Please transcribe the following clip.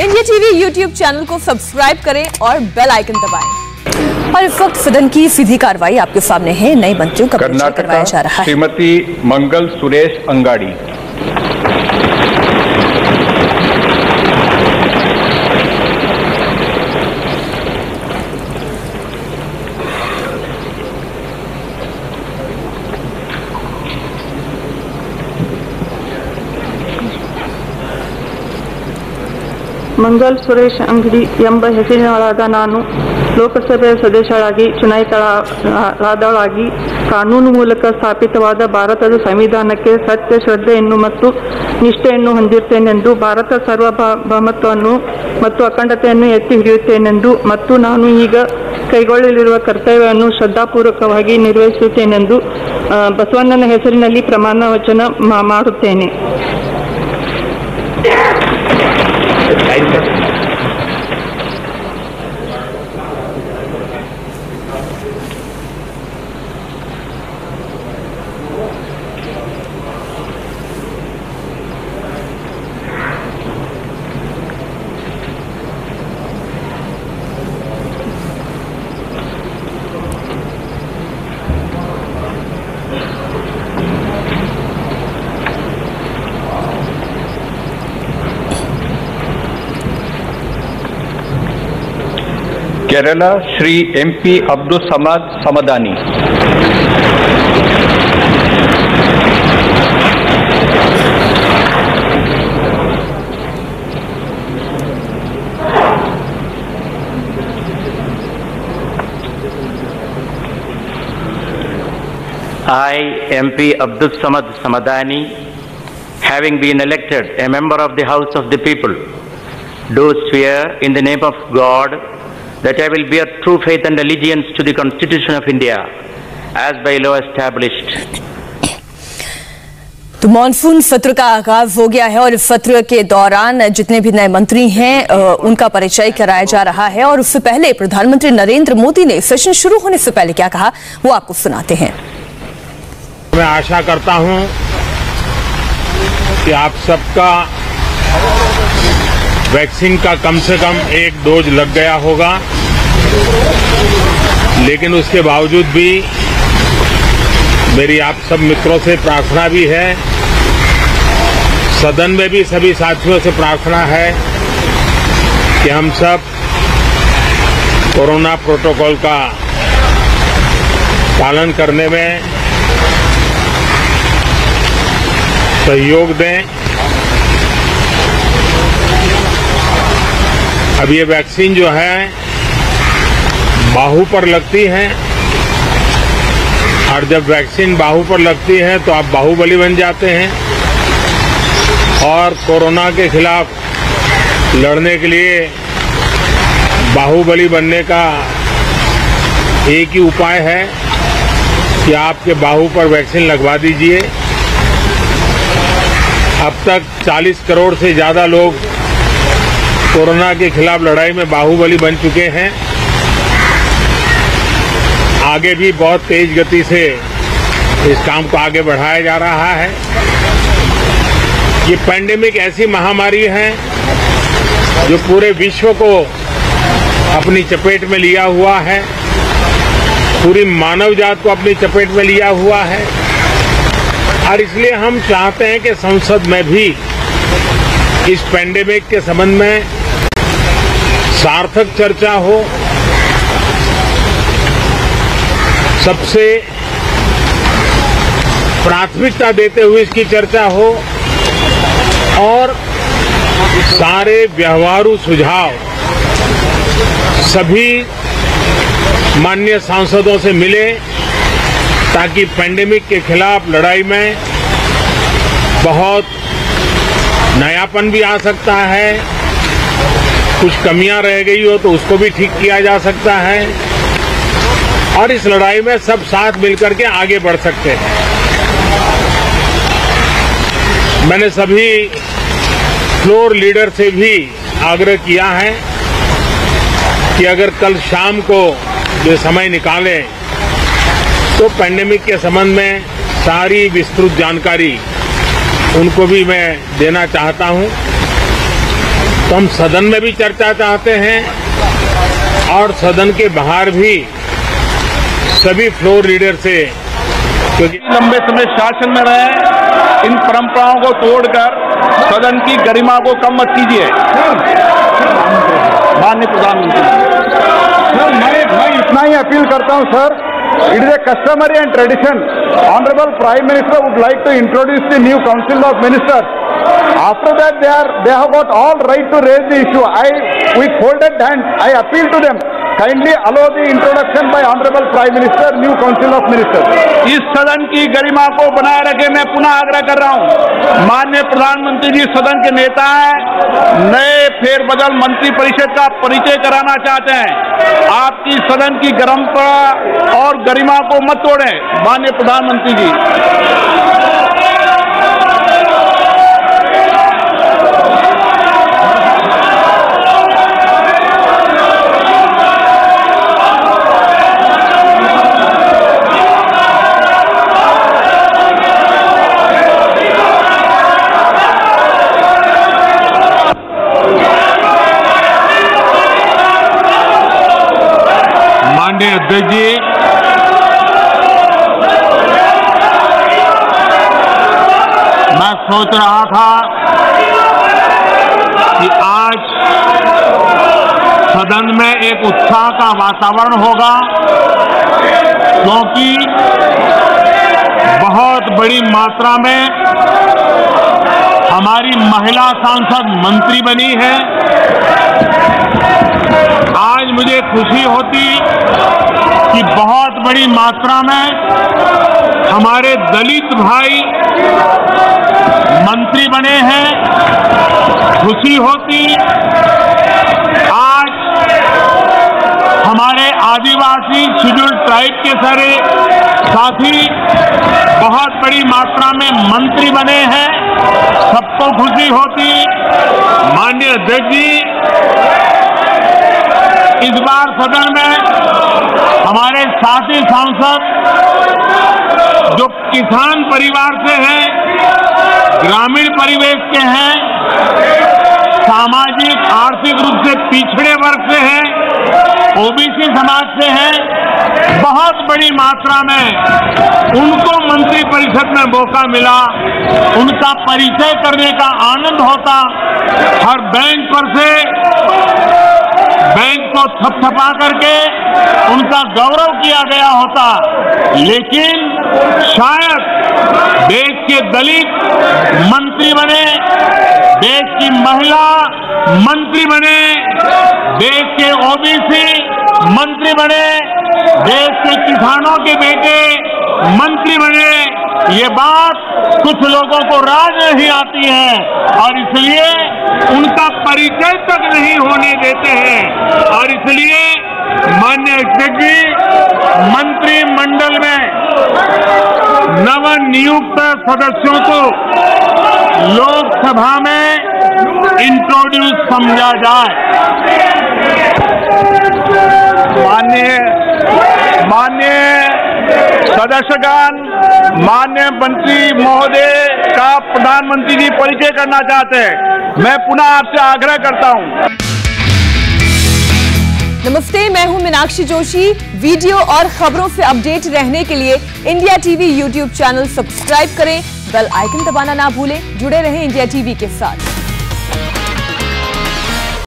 India TV YouTube channel को subscribe करें और बेल आइकन दबाएं। और इस वक्त सदन की सीधी कार्रवाई आपके सामने है। नए मंत्रियों का परिचय करवाया जा रहा है। श्रीमती मंगल सुरेश अंगाड़ी, ಮಂಗಲ್ ಸುರೇಶ್ ಅಂಗಡಿ ಎಂಬ ಹೆಸರಿನೊಳಗ ನಾನು ಲೋಕಸಭೆ ಸದಸ್ಯರಾಗಿ ಚುನಾಯಿತರಾದವಳಾಗಿ ಕಾನೂನು ಮೂಲಕ ಸ್ಥಾಪಿತವಾದ ಭಾರತದ ಸಂವಿಧಾನಕ್ಕೆ ಸತ್ಯ ಶ್ರದ್ಧೆಯನ್ನು ಮತ್ತು ನಿಷ್ಠೆಯನ್ನು ಹೊಂದಿರುತ್ತೇನೆಂದು, ಭಾರತ ಸಾರ್ವಭೌಮತ್ವವನ್ನು ಮತ್ತು ಅಖಂಡತೆಯನ್ನು ಎತ್ತಿ ಹಿಡಿಯುತ್ತೇನೆಂದು ಮತ್ತು ನಾನು ಈಗ ಕೈಗೊಳ್ಳಲಿರುವ ಕರ್ತವ್ಯವನ್ನು ಶ್ರದ್ಧಾಪೂರ್ವಕವಾಗಿ ನಿರ್ವಹಿಸುತ್ತೇನೆಂದು ಬಸವಣ್ಣನ ಹೆಸರಿನಲ್ಲಿ ಪ್ರಮಾಣ ವಚನ ಮಾಡುತ್ತೇನೆ। Kerala Shri MP Abdul Samad Samadani, I MP Abdul Samad Samadani, having been elected a member of the House of the People, do swear in the name of God that I will bear true faith and allegiance to the Constitution of India as by law established। तो monsoon सत्र का आगाज हो गया है और इस सत्र के दौरान जितने भी नए मंत्री हैं उनका परिचय कराया जा रहा है। और उससे पहले प्रधानमंत्री नरेंद्र मोदी ने सेशन शुरू होने से पहले क्या कहा वो आपको सुनाते हैं। मैं आशा करता हूं कि आप सबका वैक्सीन का कम से कम एक डोज लग गया होगा, लेकिन उसके बावजूद भी मेरी आप सब मित्रों से प्रार्थना भी है, सदन में भी सभी साथियों से प्रार्थना है कि हम सब कोरोना प्रोटोकॉल का पालन करने में सहयोग दें। अब ये वैक्सीन जो है बाहू पर लगती है, और जब वैक्सीन बाहू पर लगती है तो आप बाहुबली बन जाते हैं, और कोरोना के खिलाफ लड़ने के लिए बाहुबली बनने का एक ही उपाय है कि आपके बाहू पर वैक्सीन लगवा दीजिए। अब तक 40 करोड़ से ज़्यादा लोग कोरोना के खिलाफ लड़ाई में बाहुबली बन चुके हैं। आगे भी बहुत तेज गति से इस काम को आगे बढ़ाया जा रहा है। ये पैंडेमिक ऐसी महामारी है जो पूरे विश्व को अपनी चपेट में लिया हुआ है, पूरी मानव जात को अपनी चपेट में लिया हुआ है, और इसलिए हम चाहते हैं कि संसद में भी इस पैंडेमिक के संबंध में सार्थक चर्चा हो। सबसे प्राथमिकता देते हुए इसकी चर्चा हो और सारे व्यवहारू सुझाव सभी माननीय सांसदों से मिले, ताकि पैंडेमिक के खिलाफ लड़ाई में बहुत नयापन भी आ सकता है, कुछ कमियां रह गई हो तो उसको भी ठीक किया जा सकता है, और इस लड़ाई में सब साथ मिलकर के आगे बढ़ सकते हैं। मैंने सभी फ्लोर लीडर से भी आग्रह किया है कि अगर कल शाम को जो समय निकालें तो पैंडेमिक के संबंध में सारी विस्तृत जानकारी उनको भी मैं देना चाहता हूं। तो हम सदन में भी चर्चा चाहते हैं और सदन के बाहर भी सभी फ्लोर लीडर से, क्योंकि लंबे समय शासन में रहे, इन परंपराओं को तोड़कर सदन की गरिमा को कम मत कीजिए। माननीय प्रधानमंत्री सर, मैं इतना ही अपील करता हूं sir, it is a customary and tradition, honourable prime minister would like to introduce the new council of ministers. After that, they have got all right to raise the issue. With folded hands, I appeal to them. Kindly allow the introduction by Honorable Prime Minister, new Council of Ministers. इस सदन की गरिमा को बनाए रखे, मैं पुनः आग्रह कर रहा हूं। माननीय प्रधानमंत्री जी सदन के नेता हैं, नए फेरबदल मंत्री परिषद का परिचय कराना चाहते हैं। आपकी सदन की गरिमा और गरिमा को मत तोड़ें, माननीय प्रधानमंत्री जी। अध्यक्ष जी, मैं सोच रहा था कि आज सदन में एक उत्साह का वातावरण होगा, क्योंकि बहुत बड़ी मात्रा में हमारी महिला सांसद मंत्री बनी है। आज मुझे खुशी होती कि बहुत बड़ी मात्रा में हमारे दलित भाई मंत्री बने हैं। खुशी होती आज हमारे आदिवासी शेड्यूल ट्राइब के सारे साथी बहुत बड़ी मात्रा में मंत्री बने हैं, सबको खुशी होती। माननीय अध्यक्ष जी, इस बार सदन में हमारे साथी सांसद जो किसान परिवार से हैं, ग्रामीण परिवेश के हैं, सामाजिक आर्थिक रूप से पिछड़े वर्ग से हैं, ओबीसी समाज से हैं, बहुत बड़ी मात्रा में उनको मंत्री परिषद में मौका मिला। उनका परिचय करने का आनंद होता। हर बैंक पर से बैंक को थपथपा करके उनका गौरव किया गया होता, लेकिन शायद देश के दलित मंत्री बने, देश की महिला मंत्री बने, देश के ओबीसी मंत्री बने, देश के किसानों के बेटे मंत्री बने, ये बात कुछ लोगों को राज नहीं आती है और इसलिए उनका परिचय तक नहीं होने देते हैं। और इसलिए माननीय अध्यक्ष जी, मंत्रिमंडल में नवनियुक्त सदस्यों को लोकसभा में इंट्रोड्यूस समझा जाए। माननीय सदस्यगण, माननीय मंत्री महोदय का प्रधानमंत्री जी परिचय करना चाहते हैं। मैं पुनः आपसे आग्रह करता हूं। नमस्ते, मैं हूं मीनाक्षी जोशी। वीडियो और खबरों से अपडेट रहने के लिए India TV YouTube channel subscribe करें, बेल आइकन दबाना ना भूलें। जुड़े रहें इंडिया टीवी के साथ।